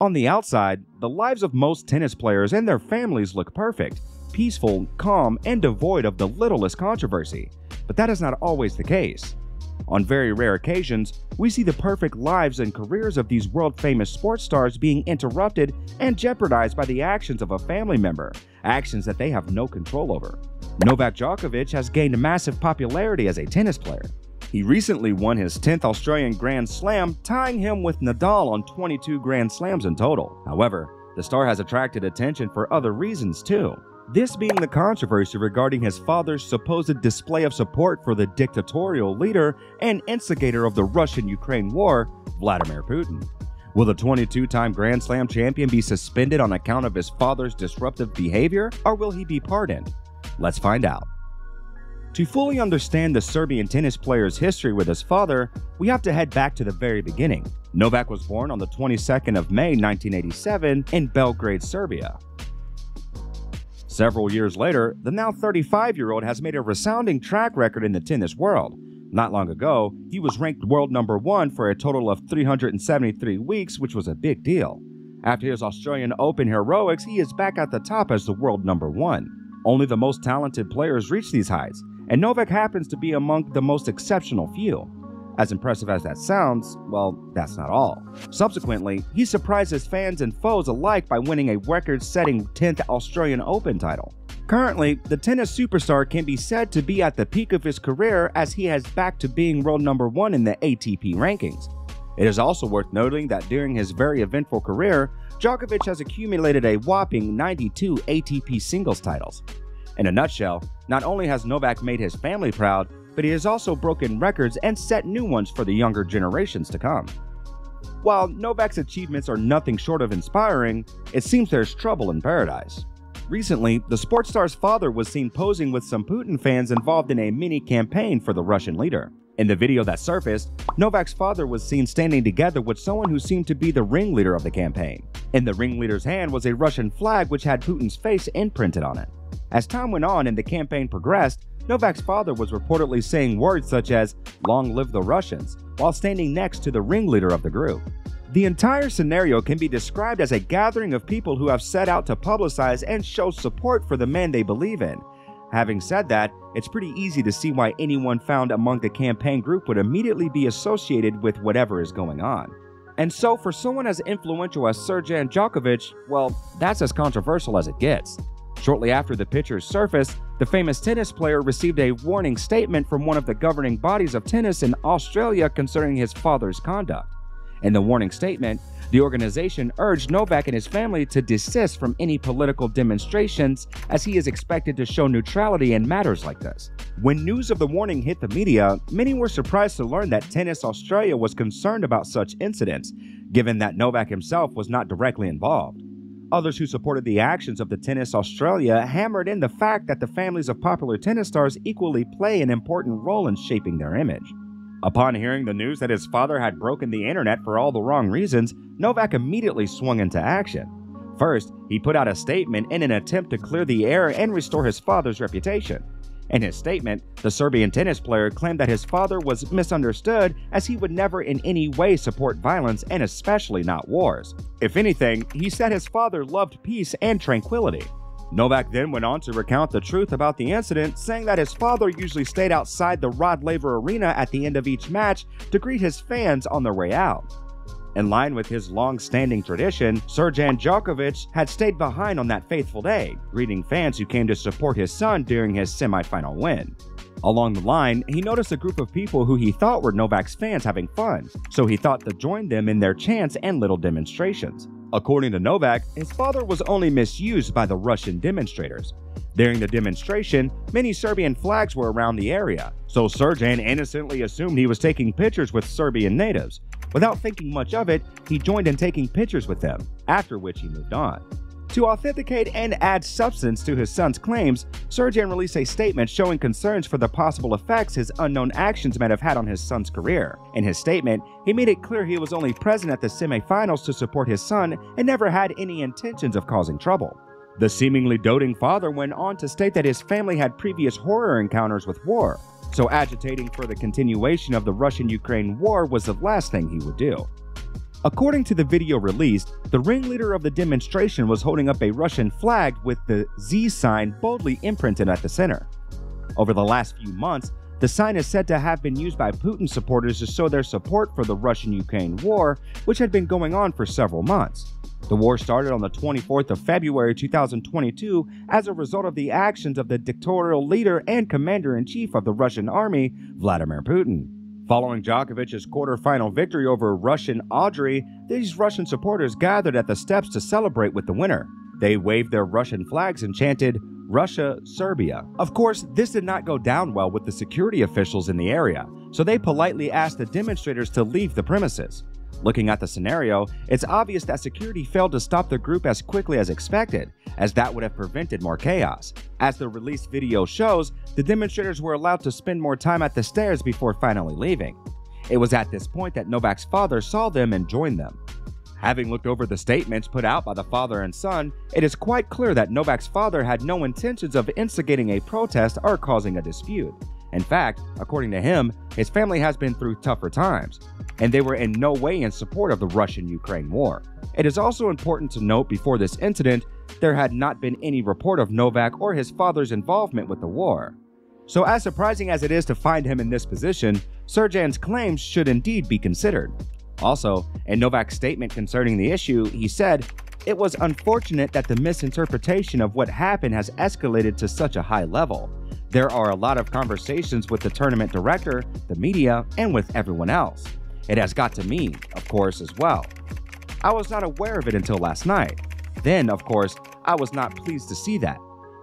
On the outside, the lives of most tennis players and their families look perfect, peaceful, calm, and devoid of the littlest controversy, but that is not always the case. On very rare occasions, we see the perfect lives and careers of these world-famous sports stars being interrupted and jeopardized by the actions of a family member, actions that they have no control over. Novak Djokovic has gained massive popularity as a tennis player. He recently won his 10th Australian Grand Slam, tying him with Nadal on 22 Grand Slams in total. However, the star has attracted attention for other reasons too. This being the controversy regarding his father's supposed display of support for the dictatorial leader and instigator of the Russian-Ukraine war, Vladimir Putin. Will the 22-time Grand Slam champion be suspended on account of his father's disruptive behavior, or will he be pardoned? Let's find out. To fully understand the Serbian tennis player's history with his father, we have to head back to the very beginning. Novak was born on the 22nd of May 1987 in Belgrade, Serbia. Several years later, the now 35-year-old has made a resounding track record in the tennis world. Not long ago, he was ranked world #1 for a total of 373 weeks, which was a big deal. After his Australian Open heroics, he is back at the top as the world #1. Only the most talented players reach these heights, and Novak happens to be among the most exceptional few. As impressive as that sounds, well, that's not all. Subsequently, he surprises fans and foes alike by winning a record-setting 10th Australian Open title. Currently, the tennis superstar can be said to be at the peak of his career, as he is back to being world #1 in the ATP rankings. It is also worth noting that during his very eventful career, Djokovic has accumulated a whopping 92 ATP singles titles. In a nutshell, not only has Novak made his family proud, but he has also broken records and set new ones for the younger generations to come. While Novak's achievements are nothing short of inspiring, it seems there's trouble in paradise. Recently, the sports star's father was seen posing with some Putin fans involved in a mini campaign for the Russian leader. In the video that surfaced, Novak's father was seen standing together with someone who seemed to be the ringleader of the campaign. In the ringleader's hand was a Russian flag which had Putin's face imprinted on it. As time went on and the campaign progressed, Novak's father was reportedly saying words such as, "Long live the Russians," while standing next to the ringleader of the group. The entire scenario can be described as a gathering of people who have set out to publicize and show support for the man they believe in. Having said that, it's pretty easy to see why anyone found among the campaign group would immediately be associated with whatever is going on. And so for someone as influential as Srdjan Djokovic, well, that's as controversial as it gets. Shortly after the pictures surfaced, the famous tennis player received a warning statement from one of the governing bodies of tennis in Australia concerning his father's conduct. In the warning statement, the organization urged Novak and his family to desist from any political demonstrations, as he is expected to show neutrality in matters like this. When news of the warning hit the media, many were surprised to learn that Tennis Australia was concerned about such incidents, given that Novak himself was not directly involved. Others who supported the actions of the Tennis Australia hammered in the fact that the families of popular tennis stars equally play an important role in shaping their image. Upon hearing the news that his father had broken the internet for all the wrong reasons, Novak immediately swung into action. First, he put out a statement in an attempt to clear the air and restore his father's reputation. In his statement, the Serbian tennis player claimed that his father was misunderstood, as he would never in any way support violence, and especially not wars. If anything, he said his father loved peace and tranquility. Novak then went on to recount the truth about the incident, saying that his father usually stayed outside the Rod Laver Arena at the end of each match to greet his fans on their way out. In line with his long-standing tradition, Srdjan Djokovic had stayed behind on that fateful day, greeting fans who came to support his son during his semi-final win. Along the line, he noticed a group of people who he thought were Novak's fans having fun, so he thought to join them in their chants and little demonstrations. According to Novak, his father was only misused by the Russian demonstrators. During the demonstration, many Serbian flags were around the area, so Srdjan innocently assumed he was taking pictures with Serbian natives. Without thinking much of it, he joined in taking pictures with them, after which he moved on. To authenticate and add substance to his son's claims, Srdjan released a statement showing concerns for the possible effects his unknown actions might have had on his son's career. In his statement, he made it clear he was only present at the semifinals to support his son and never had any intentions of causing trouble. The seemingly doting father went on to state that his family had previous horror encounters with war, so agitating for the continuation of the Russian-Ukraine war was the last thing he would do. According to the video released, the ringleader of the demonstration was holding up a Russian flag with the Z sign boldly imprinted at the center. Over the last few months, the sign is said to have been used by Putin supporters to show their support for the Russian-Ukraine war, which had been going on for several months. The war started on the 24th of February 2022 as a result of the actions of the dictatorial leader and commander-in-chief of the Russian army, Vladimir Putin. Following Djokovic's quarterfinal victory over Russian Audrey, these Russian supporters gathered at the steps to celebrate with the winner. They waved their Russian flags and chanted, "Russia, Serbia." Of course, this did not go down well with the security officials in the area, so they politely asked the demonstrators to leave the premises. Looking at the scenario, it's obvious that security failed to stop the group as quickly as expected, as that would have prevented more chaos. As the released video shows, the demonstrators were allowed to spend more time at the stairs before finally leaving. It was at this point that Novak's father saw them and joined them. Having looked over the statements put out by the father and son, it is quite clear that Novak's father had no intentions of instigating a protest or causing a dispute. In fact, according to him, his family has been through tougher times, and they were in no way in support of the Russian-Ukraine war. It is also important to note before this incident, there had not been any report of Novak or his father's involvement with the war. So as surprising as it is to find him in this position, Srdjan's claims should indeed be considered. Also, in Novak's statement concerning the issue, he said, "It was unfortunate that the misinterpretation of what happened has escalated to such a high level. There are a lot of conversations with the tournament director, the media, and with everyone else. It has got to me, of course, as well. I was not aware of it until last night. Then, of course, I was not pleased to see that.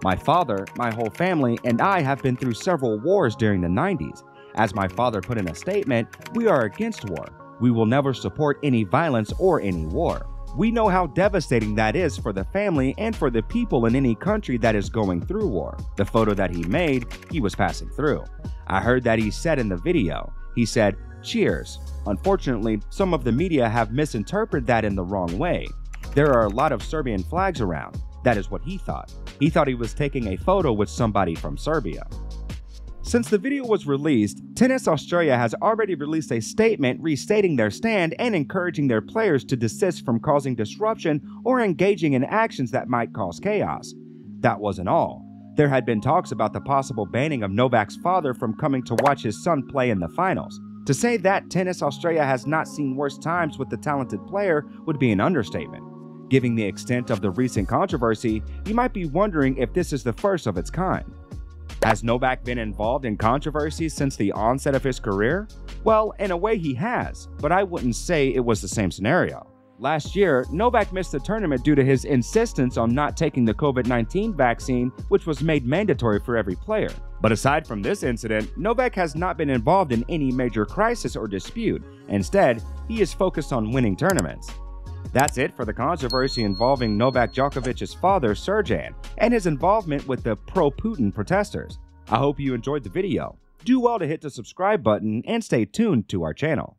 My father, my whole family, and I have been through several wars during the 90s. As my father put in a statement, we are against war. We will never support any violence or any war. We know how devastating that is for the family and for the people in any country that is going through war. The photo that he made, he was passing through. I heard that he said in the video, he said, 'Cheers.' Unfortunately, some of the media have misinterpreted that in the wrong way. There are a lot of Serbian flags around. That is what he thought. He thought he was taking a photo with somebody from Serbia." Since the video was released, Tennis Australia has already released a statement restating their stand and encouraging their players to desist from causing disruption or engaging in actions that might cause chaos. That wasn't all. There had been talks about the possible banning of Novak's father from coming to watch his son play in the finals. To say that Tennis Australia has not seen worse times with the talented player would be an understatement. Given the extent of the recent controversy, you might be wondering if this is the first of its kind. Has Novak been involved in controversy since the onset of his career? Well, in a way he has, but I wouldn't say it was the same scenario. Last year, Novak missed the tournament due to his insistence on not taking the COVID-19 vaccine, which was made mandatory for every player. But aside from this incident, Novak has not been involved in any major crisis or dispute. Instead, he is focused on winning tournaments. That's it for the controversy involving Novak Djokovic's father, Srdjan, and his involvement with the pro-Putin protesters. I hope you enjoyed the video. Do well to hit the subscribe button and stay tuned to our channel.